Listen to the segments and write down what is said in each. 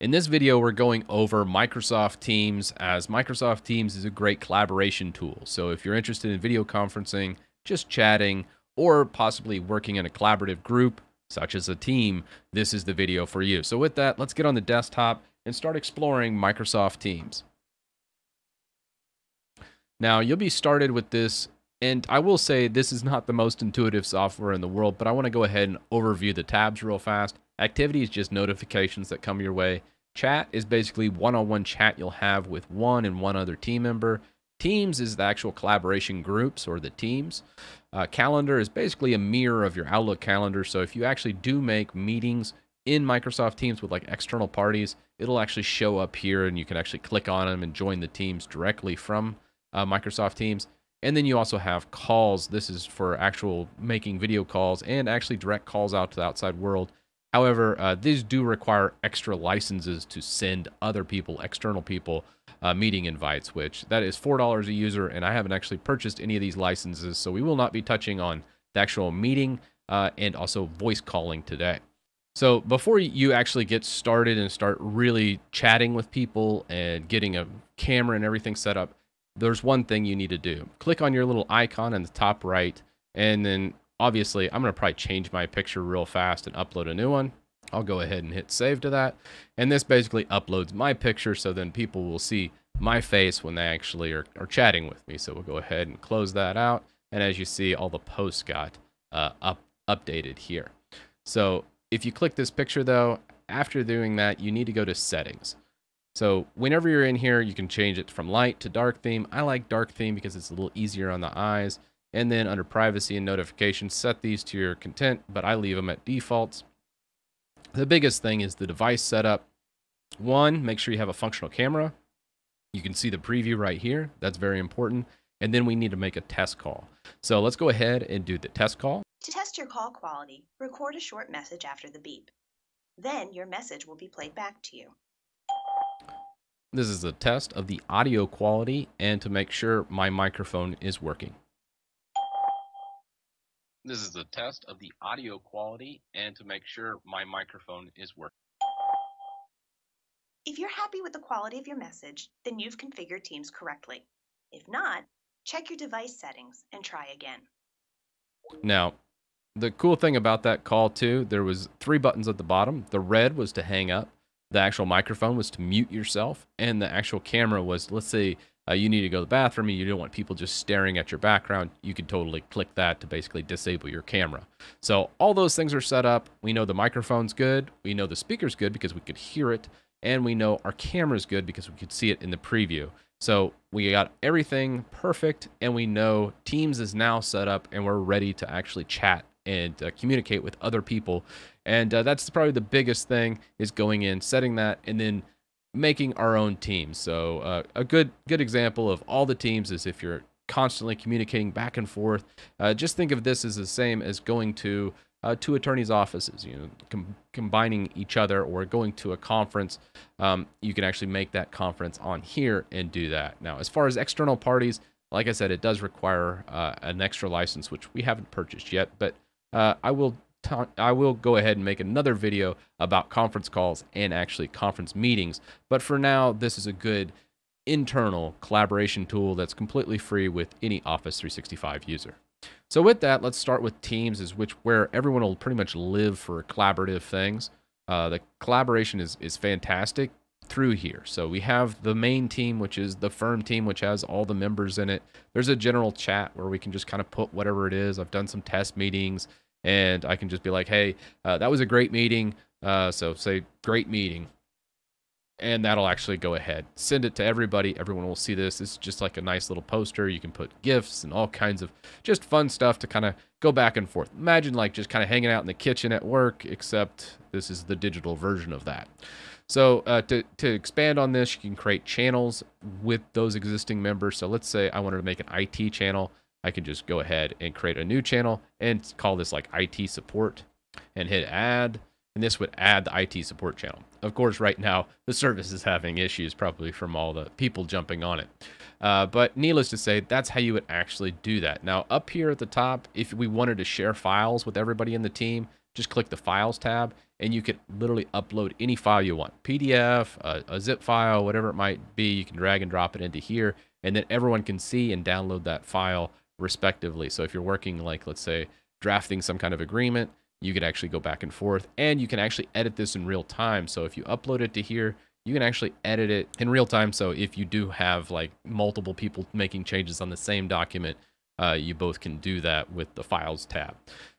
In this video, we're going over Microsoft Teams, as Microsoft Teams is a great collaboration tool. So if you're interested in video conferencing, just chatting, or possibly working in a collaborative group, such as a team, this is the video for you. So with that, let's get on the desktop and start exploring Microsoft Teams. Now, you'll be started with this, and I will say this is not the most intuitive software in the world, but I want to go ahead and overview the tabs real fast. Activity is just notifications that come your way. Chat is basically one-on-one chat you'll have with one other team member. Teams is the actual collaboration groups or the teams. Calendar is basically a mirror of your Outlook calendar. So if you actually do make meetings in Microsoft Teams with like external parties, it'll actually show up here and you can actually click on them and join the teams directly from Microsoft Teams. And then you also have calls. This is for actual making video calls and actually direct calls out to the outside world. However, these do require extra licenses to send other people, external people, meeting invites, which that is $4 a user, and I haven't actually purchased any of these licenses, so we will not be touching on the actual meeting and also voice calling today. So before you actually get started and start really chatting with people and getting a camera and everything set up, there's one thing you need to do. Click on your little icon in the top right, and then obviously, I'm going to probably change my picture real fast and upload a new one. I'll go ahead and hit save to that. And this basically uploads my picture, so then people will see my face when they actually are chatting with me. So we'll go ahead and close that out. And as you see, all the posts got updated here. So if you click this picture, though, after doing that, you need to go to settings. So whenever you're in here, you can change it from light to dark theme. I like dark theme because it's a little easier on the eyes. And then under privacy and notifications, set these to your content, but I leave them at defaults. The biggest thing is the device setup. One, make sure you have a functional camera. You can see the preview right here. That's very important. And then we need to make a test call. So let's go ahead and do the test call. To test your call quality, record a short message after the beep. Then your message will be played back to you. This is a test of the audio quality and to make sure my microphone is working. This is a test of the audio quality and to make sure my microphone is working. If you're happy with the quality of your message, then you've configured Teams correctly. If not, check your device settings and try again. Now, the cool thing about that call too, there was three buttons at the bottom. The red was to hang up. The actual microphone was to mute yourself. And the actual camera was, let's say, you need to go to the bathroom and you don't want people just staring at your background, you can totally click that to basically disable your camera. So all those things are set up. We know the microphone's good. We know the speaker's good because we could hear it. And we know our camera's good because we could see it in the preview. So we got everything perfect. And we know Teams is now set up and we're ready to actually chat and communicate with other people. And that's probably the biggest thing, is going in, setting that, and then making our own team. So a good example of all the teams is if you're constantly communicating back and forth, just think of this as the same as going to two attorneys' offices, you know, combining each other, or going to a conference. You can actually make that conference on here and do that. Now, as far as external parties, like I said, it does require an extra license, which we haven't purchased yet, but I will go ahead and make another video about conference calls and actually conference meetings. But for now, this is a good internal collaboration tool that's completely free with any Office 365 user. So with that, let's start with Teams, where everyone will pretty much live for collaborative things. The collaboration is fantastic through here. So we have the main team, which is the firm team, which has all the members in it. There's a general chat where we can just kind of put whatever it is. I've done some test meetings, and I can just be like, hey, that was a great meeting. So say great meeting. And that'll actually go ahead, send it to everybody. Everyone will see this. It's just like a nice little poster. You can put GIFs and all kinds of just fun stuff to kind of go back and forth. Imagine like just kind of hanging out in the kitchen at work, except this is the digital version of that. So to expand on this, you can create channels with those existing members. So let's say I wanted to make an IT channel. I can just go ahead and create a new channel and call this like IT support and hit add. And this would add the IT support channel. Of course, right now, the service is having issues probably from all the people jumping on it. But needless to say, that's how you would actually do that. Now, up here at the top, if we wanted to share files with everybody in the team, just click the Files tab, and you can literally upload any file you want, PDF, a zip file, whatever it might be. You can drag and drop it into here, and then everyone can see and download that file respectively. So if you're working, like, let's say, drafting some kind of agreement, you could actually go back and forth, and you can actually edit this in real time. So if you upload it to here, you can actually edit it in real time. So if you do have like multiple people making changes on the same document, you both can do that with the Files tab.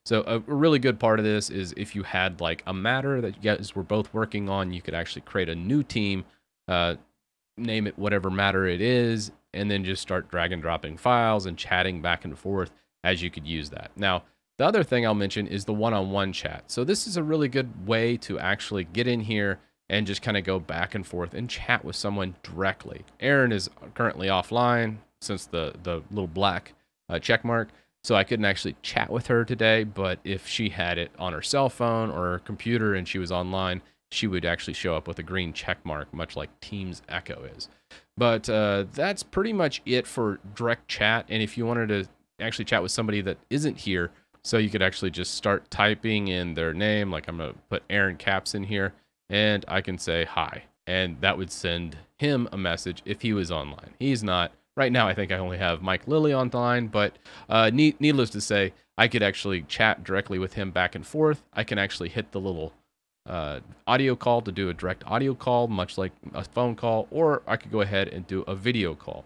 So a really good part of this is if you had like a matter that you guys were both working on, you could actually create a new team, name it whatever matter it is, and then just start drag and dropping files and chatting back and forth as you could use that. Now, the other thing I'll mention is the one-on-one chat. So this is a really good way to actually get in here and just kind of go back and forth and chat with someone directly. Aaron is currently offline since the little black check mark, so I couldn't actually chat with her today, but if she had it on her cell phone or her computer and she was online, she would actually show up with a green check mark, much like Teams Echo is. But that's pretty much it for direct chat. And if you wanted to actually chat with somebody that isn't here, so you could actually just start typing in their name, like I'm gonna put Aaron Capps in here, and I can say hi, and that would send him a message if he was online. He's not. Right now, I think I only have Mike Lilly online, but needless to say, I could actually chat directly with him back and forth. I can actually hit the little audio call to do a direct audio call, much like a phone call, or I could go ahead and do a video call.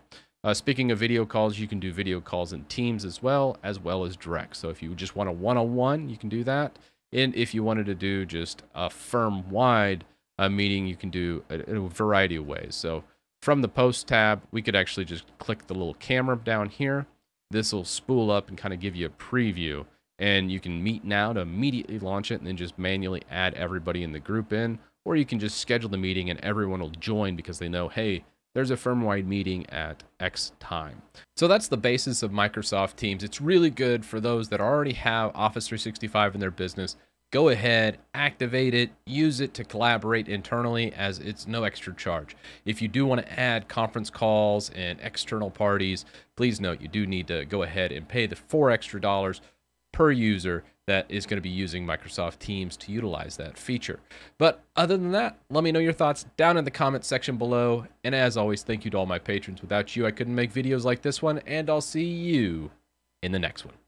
Speaking of video calls, you can do video calls in Teams as well as direct. So if you just want a one-on-one, you can do that. And if you wanted to do just a firm-wide meeting, you can do in a variety of ways. So from the Post tab, we could actually just click the little camera down here. This will spool up and kind of give you a preview. And you can meet now to immediately launch it and then just manually add everybody in the group in. Or you can just schedule the meeting and everyone will join because they know, hey, there's a firm-wide meeting at X time. So that's the basis of Microsoft Teams. It's really good for those that already have Office 365 in their business. Go ahead, activate it, use it to collaborate internally, as it's no extra charge. If you do want to add conference calls and external parties, please note you do need to go ahead and pay the $4 extra per user that is going to be using Microsoft Teams to utilize that feature. But other than that, let me know your thoughts down in the comments section below. And as always, thank you to all my patrons. Without you, I couldn't make videos like this one, and I'll see you in the next one.